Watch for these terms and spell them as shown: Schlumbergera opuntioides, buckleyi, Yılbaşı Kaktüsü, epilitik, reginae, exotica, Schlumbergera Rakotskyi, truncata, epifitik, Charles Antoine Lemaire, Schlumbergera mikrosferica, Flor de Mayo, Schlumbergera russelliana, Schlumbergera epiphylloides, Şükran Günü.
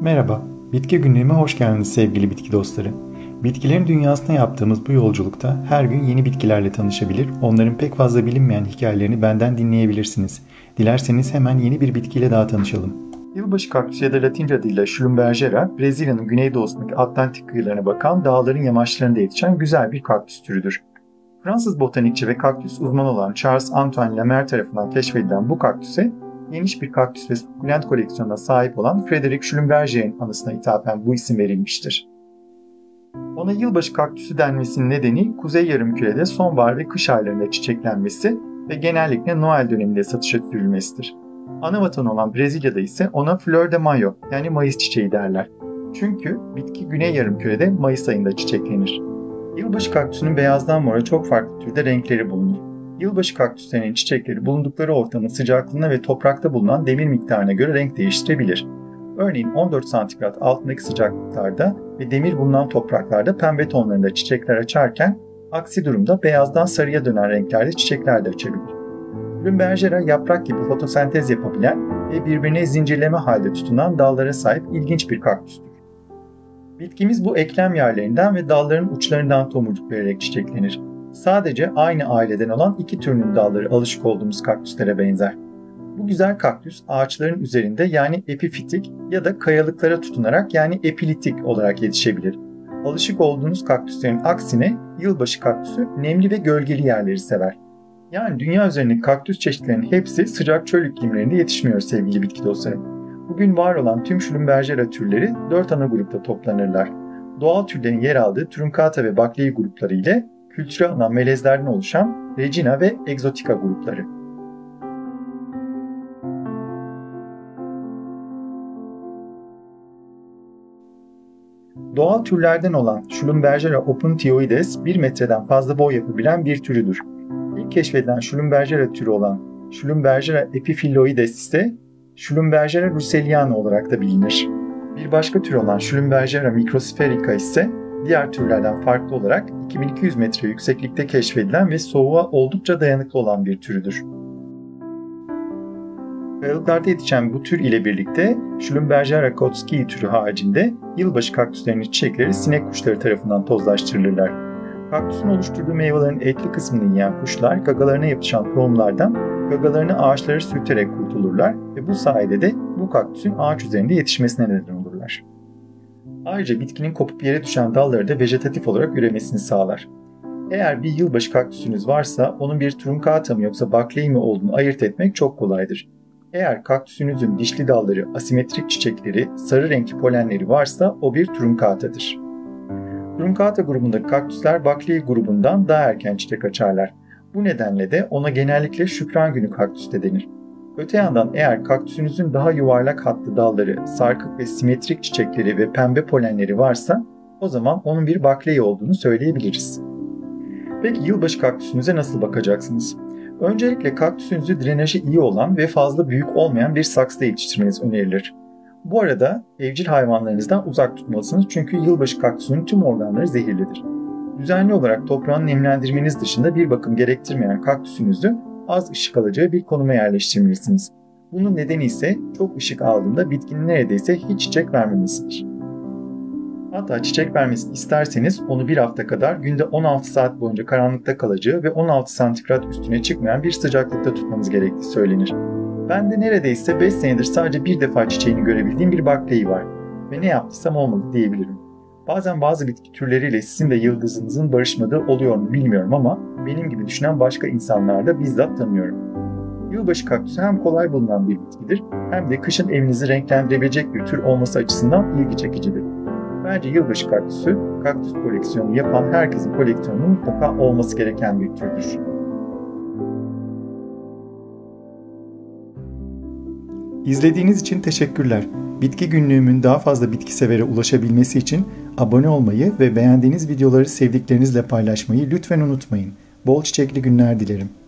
Merhaba, bitki günlüğüme hoş geldiniz sevgili bitki dostları. Bitkilerin dünyasına yaptığımız bu yolculukta her gün yeni bitkilerle tanışabilir, onların pek fazla bilinmeyen hikayelerini benden dinleyebilirsiniz. Dilerseniz hemen yeni bir bitkiyle daha tanışalım. Yılbaşı kaktüsü ya da Latince adıyla Schlumbergera, Brezilya'nın güneydoğusundaki Atlantik kıyılarına bakan dağların yamaçlarında yetişen güzel bir kaktüs türüdür. Fransız botanikçi ve kaktüs uzmanı olan Charles Antoine Lemaire tarafından keşfedilen bu kaktüse, geniş bir kaktüs ve sukulent koleksiyonuna sahip olan Frederick Schlumberger'in anısına ithafen bu isim verilmiştir. Ona yılbaşı kaktüsü denmesinin nedeni Kuzey Yarımküre'de sonbahar ve kış aylarında çiçeklenmesi ve genellikle Noel döneminde satışa sürülmesidir. Anavatanı olan Brezilya'da ise ona Flor de Mayo yani Mayıs çiçeği derler. Çünkü bitki Güney Yarımküre'de Mayıs ayında çiçeklenir. Yılbaşı kaktüsünün beyazdan mora çok farklı türde renkleri bulunur. Yılbaşı kaktüslerinin çiçekleri bulundukları ortamın sıcaklığına ve toprakta bulunan demir miktarına göre renk değiştirebilir. Örneğin 14 santigrat altındaki sıcaklıklarda ve demir bulunan topraklarda pembe tonlarında çiçekler açarken, aksi durumda beyazdan sarıya dönen renklerde çiçekler de açabilir. Schlumbergera yaprak gibi fotosentez yapabilen ve birbirine zincirleme halde tutunan dallara sahip ilginç bir kaktüstür. Bitkimiz bu eklem yerlerinden ve dalların uçlarından tomurcuk vererek çiçeklenir. Sadece aynı aileden olan iki türünün dalları alışık olduğumuz kaktüslere benzer. Bu güzel kaktüs ağaçların üzerinde yani epifitik ya da kayalıklara tutunarak yani epilitik olarak yetişebilir. Alışık olduğunuz kaktüslerin aksine yılbaşı kaktüsü nemli ve gölgeli yerleri sever. Yani dünya üzerindeki kaktüs çeşitlerinin hepsi sıcak çöl iklimlerinde yetişmiyor sevgili bitki dostları. Bugün var olan tüm Schlumbergera türleri 4 ana grupta toplanırlar. Doğal türlerin yer aldığı truncata ve buckleyi grupları ile kültüre alınan melezlerden oluşan reginae ve exotica grupları. Doğal türlerden olan Schlumbergera opuntioides 1 metreden fazla boy yapabilen bir türüdür. İlk keşfedilen Schlumbergera türü olan Schlumbergera epiphylloides ise Schlumbergera russelliana olarak da bilinir. Bir başka tür olan Schlumbergera mikrosferica ise diğer türlerden farklı olarak 2200 metre yükseklikte keşfedilen ve soğuğa oldukça dayanıklı olan bir türüdür. Kayalıklarda yetişen bu tür ile birlikte Schlumbergera Rakotskyi türü haricinde yılbaşı kaktüslerinin çiçekleri sinek kuşları tarafından tozlaştırılırlar. Kaktüsün oluşturduğu meyvelerin etli kısmını yiyen kuşlar gagalarına yapışan tohumlardan gagalarını ağaçlara sürterek kurtulurlar ve bu sayede de bu kaktüsün ağaç üzerinde yetişmesine neden olurlar. Ayrıca bitkinin kopup yere düşen dalları da vejetatif olarak üremesini sağlar. Eğer bir yılbaşı kaktüsünüz varsa onun bir truncata mı yoksa buckleyi mi olduğunu ayırt etmek çok kolaydır. Eğer kaktüsünüzün dişli dalları, asimetrik çiçekleri, sarı renkli polenleri varsa o bir truncatadır. Truncata grubundaki kaktüsler buckleyi grubundan daha erken çiçek açarlar. Bu nedenle de ona genellikle şükran günü kaktüs de denir. Öte yandan eğer kaktüsünüzün daha yuvarlak hatlı dalları, sarkık ve simetrik çiçekleri ve pembe polenleri varsa o zaman onun bir buckleyi olduğunu söyleyebiliriz. Peki yılbaşı kaktüsünüze nasıl bakacaksınız? Öncelikle kaktüsünüzü drenajı iyi olan ve fazla büyük olmayan bir saksıda yetiştirmeniz önerilir. Bu arada evcil hayvanlarınızdan uzak tutmalısınız çünkü yılbaşı kaktüsünün tüm organları zehirlidir. Düzenli olarak toprağını nemlendirmeniz dışında bir bakım gerektirmeyen kaktüsünüzü az ışık alacağı bir konuma yerleştirmelisiniz. Bunun nedeni ise çok ışık aldığında bitkinin neredeyse hiç çiçek vermemesidir. Hatta çiçek vermesini isterseniz onu bir hafta kadar günde 16 saat boyunca karanlıkta kalacağı ve 16 santigrat üstüne çıkmayan bir sıcaklıkta tutmanız gerektiği söylenir. Ben de neredeyse 5 senedir sadece bir defa çiçeğini görebildiğim bir buckleyi var ve ne yaptıysam olmadı diyebilirim. Bazen bazı bitki türleriyle sizin de yıldızınızın barışmadığı oluyor mu bilmiyorum ama benim gibi düşünen başka insanlar da bizzat tanıyorum. Yılbaşı kaktüsü hem kolay bulunan bir bitkidir hem de kışın evinizi renklendirebilecek bir tür olması açısından ilgi çekicidir. Bence yılbaşı kaktüsü, kaktüs koleksiyonu yapan herkesin koleksiyonunun mutlaka olması gereken bir türdür. İzlediğiniz için teşekkürler. Bitki günlüğümün daha fazla bitki severe ulaşabilmesi için abone olmayı ve beğendiğiniz videoları sevdiklerinizle paylaşmayı lütfen unutmayın. Bol çiçekli günler dilerim.